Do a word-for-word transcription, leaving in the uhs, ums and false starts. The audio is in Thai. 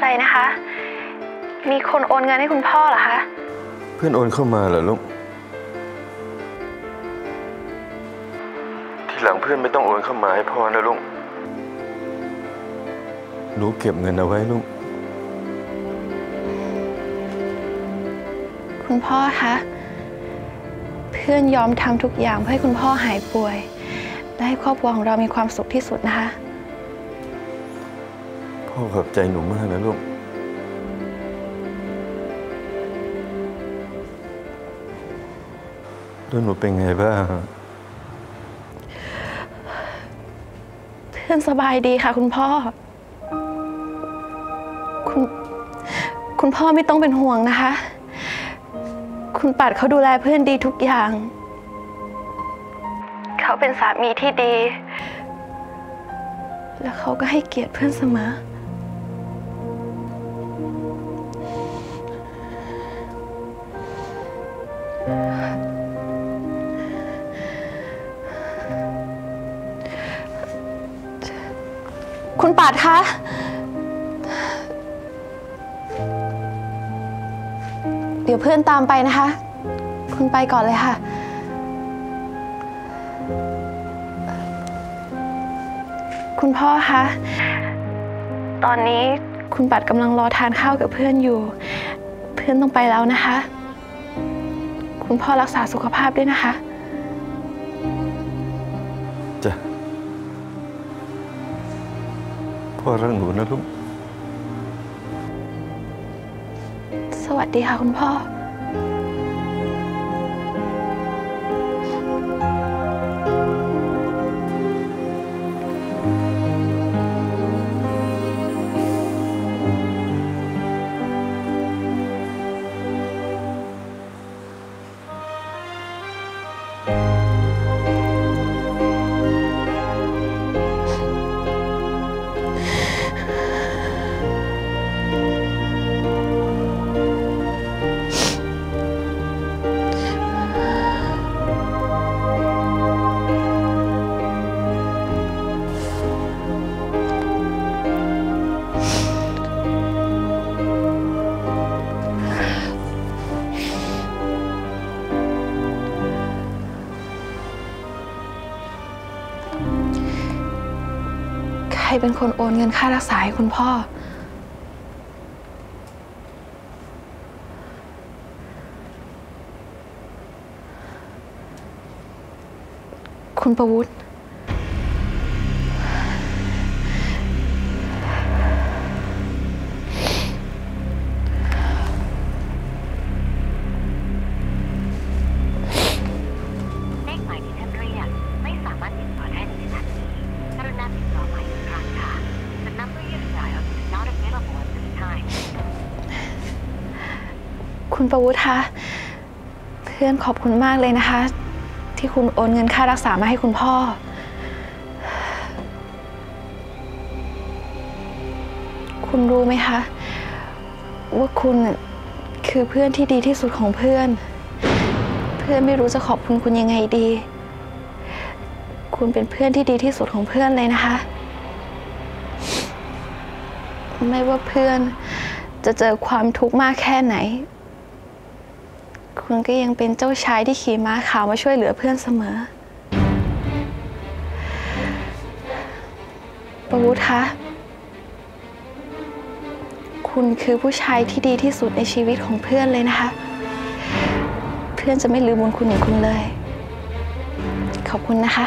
ใจนะคะมีคนโอนเงินให้คุณพ่อเหรอคะเพื่อนโอนเข้ามาเหรอลูกทีหลังเพื่อนไม่ต้องโอนเข้ามาให้พ่อนะลูกหนูเก็บเงินเอาไว้ลูกคุณพ่อคะเพื่อนยอมทำทุกอย่างเพื่อให้คุณพ่อหายป่วยและให้ครอบครัวของเรามีความสุขที่สุดนะคะพ่อขอบใจหนูมากนะลูกแล้วหนูเป็นไงบ้างเพื่อนสบายดีค่ะคุณพ่อคุณคุณพ่อไม่ต้องเป็นห่วงนะคะคุณปัดเขาดูแลเพื่อนดีทุกอย่างเขาเป็นสามีที่ดีแล้วเขาก็ให้เกียรติเพื่อนเสมอคุณปาดคะเดี๋ยวเพื่อนตามไปนะคะคุณไปก่อนเลยค่ะคุณพ่อคะตอนนี้คุณปัดกำลังรอทานข้าวกับเพื่อนอยู่เพื่อนต้องไปแล้วนะคะคุณพ่อรักษาสุขภาพด้วยนะคะจ้ะพ่อรักหนูนะลูกสวัสดีค่ะคุณพ่อใครเป็นคนโอนเงินค่ารักษาให้คุณพ่อคุณประวุฒิคุณประวุฒิคะเพื่อนขอบคุณมากเลยนะคะที่คุณโอนเงินค่ารักษามาให้คุณพ่อคุณรู้ไหมคะว่าคุณคือเพื่อนที่ดีที่สุดของเพื่อนเพื่อนไม่รู้จะขอบคุณคุณยังไงดีคุณเป็นเพื่อนที่ดีที่สุดของเพื่อนเลยนะคะไม่ว่าเพื่อนจะเจอความทุกข์มากแค่ไหนคุณก็ยังเป็นเจ้าชายที่ขี่ม้าขาวมาช่วยเหลือเพื่อนเสมอประวุฒิคะคุณคือผู้ชายที่ดีที่สุดในชีวิตของเพื่อนเลยนะคะเพื่อนจะไม่ลืมบุญคุณของคุณเลยขอบคุณนะคะ